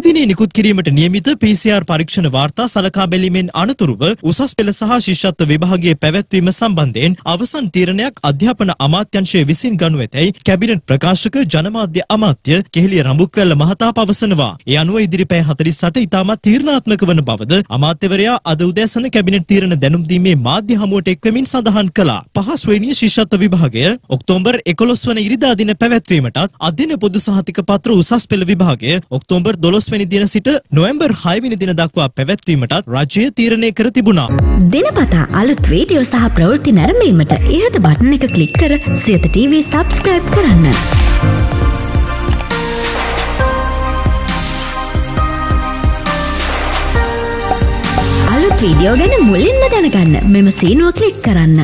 අදදිනේ නිකුත් කිරීමට නියමිත PCR පරීක්ෂණ වාර්තා සලකා බැලීමෙන් අනතුරුව උසස් පෙළ සහ ශිෂ්‍යත්ව විභාගයේ පැවැත්වීම සම්බන්ධයෙන් අවසන් තීරණයක් අධ්‍යාපන අමාත්‍යාංශයේ විසින් ගනු ඇතැයි කැබිනට් ප්‍රකාශක ජනමාධ්‍ය අමාත්‍ය කෙහෙලිය රඹුක්වැල්ල මහතා පවසනවා. ඒ අනුව ඉදිරි පැය 48 ඉතාමත් තීරණාත්මක වන බවද අමාත්‍යවරයා අද උදෑසන කැබිනට් තීරණ දැනුම් දීමේ මාධ්‍ය හමුවට එක්වමින් සඳහන් කළා. පහ ශ්‍රේණිය ශිෂ්‍යත්ව විභාගය ඔක්තෝබර් 11 වන ඉරිදා දින පැවැත්වීමටත් අදින පොදු සහතික පත්‍ර උසස් පෙළ විභාගය ඔක්තෝබර් 12 වෙනි දින සිට නොවැම්බර් 6 වෙනි දින දක්වා පැවැත්වීමටත් රාජ්‍යය තීරණය කර තිබුණා. දිනපතා අලුත් වීඩියෝ සහ ප්‍රවෘත්ති නැරඹීමට ඉහත බටන් එක ක්ලික් කර සියත ටීවී subscribe කරන්න. අලුත් වීඩියෝ ගැන මුලින්ම දැනගන්න මෙම සීනුව ක්ලික් කරන්න.